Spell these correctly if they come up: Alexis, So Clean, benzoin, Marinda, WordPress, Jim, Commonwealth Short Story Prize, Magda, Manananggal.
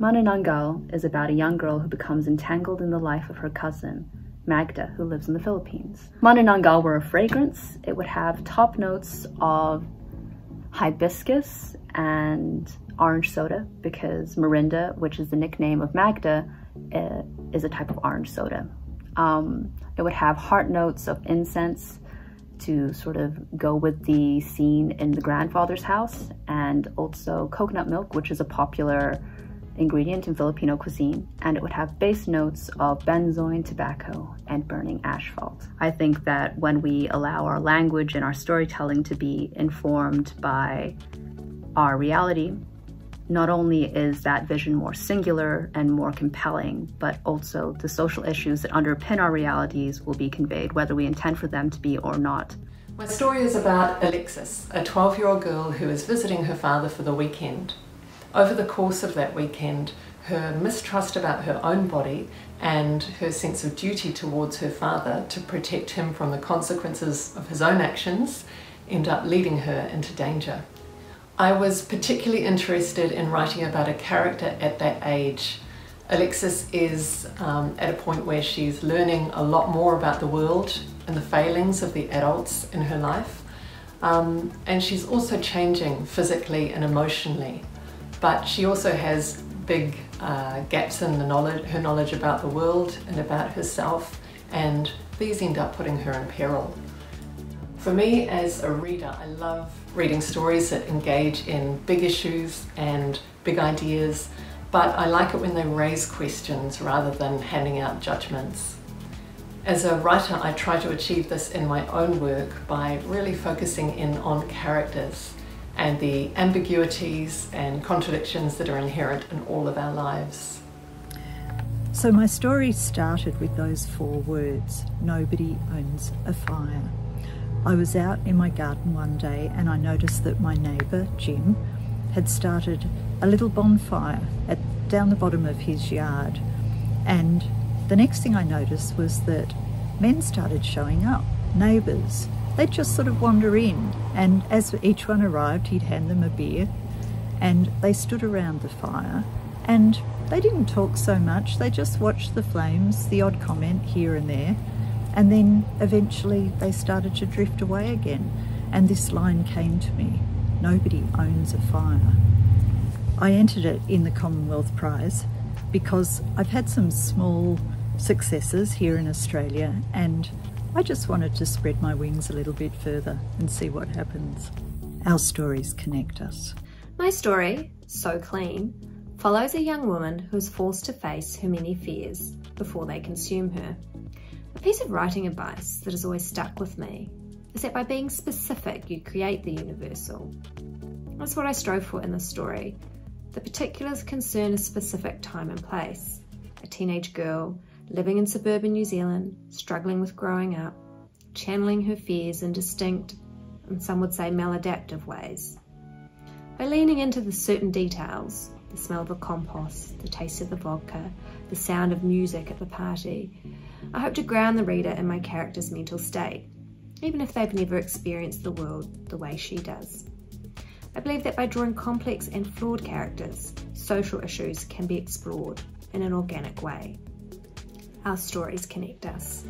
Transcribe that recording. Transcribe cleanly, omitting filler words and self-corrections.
Manananggal is about a young girl who becomes entangled in the life of her cousin, Magda, who lives in the Philippines. Manananggal were a fragrance. It would have top notes of hibiscus and orange soda because Marinda, which is the nickname of Magda, is a type of orange soda. It would have heart notes of incense to sort of go with the scene in the grandfather's house, and also coconut milk, which is a popular ingredient in Filipino cuisine, and it would have base notes of benzoin, tobacco, and burning asphalt. I think that when we allow our language and our storytelling to be informed by our reality, not only is that vision more singular and more compelling, but also the social issues that underpin our realities will be conveyed, whether we intend for them to be or not. My story is about Alexis, a 12-year-old girl who is visiting her father for the weekend. Over the course of that weekend, her mistrust about her own body and her sense of duty towards her father to protect him from the consequences of his own actions end up leading her into danger. I was particularly interested in writing about a character at that age. Alexis is at a point where she's learning a lot more about the world and the failings of the adults in her life. And she's also changing physically and emotionally. But she also has big gaps in her knowledge about the world and about herself, and these end up putting her in peril. For me as a reader, I love reading stories that engage in big issues and big ideas, but I like it when they raise questions rather than handing out judgments. As a writer, I try to achieve this in my own work by really focusing in on characters and the ambiguities and contradictions that are inherent in all of our lives. So my story started with those four words: nobody owns a fire. I was out in my garden one day and I noticed that my neighbour, Jim, had started a little bonfire down the bottom of his yard. And the next thing I noticed was that men started showing up, neighbours. They'd just sort of wander in, and as each one arrived, he'd hand them a beer, and they stood around the fire, and they didn't talk so much. They just watched the flames, the odd comment here and there. And then eventually they started to drift away again. And this line came to me: nobody owns a fire. I entered it in the Commonwealth Prize because I've had some small successes here in Australia, and I just wanted to spread my wings a little bit further and see what happens. Our stories connect us. My story, So Clean, follows a young woman who is forced to face her many fears before they consume her. A piece of writing advice that has always stuck with me is that by being specific, you create the universal. That's what I strove for in this story. The particulars concern a specific time and place. A teenage girl living in suburban New Zealand, struggling with growing up, channeling her fears in distinct, and some would say maladaptive ways. By leaning into the certain details, the smell of the compost, the taste of the vodka, the sound of music at the party, I hope to ground the reader in my character's mental state, even if they've never experienced the world the way she does. I believe that by drawing complex and flawed characters, social issues can be explored in an organic way. Our stories connect us.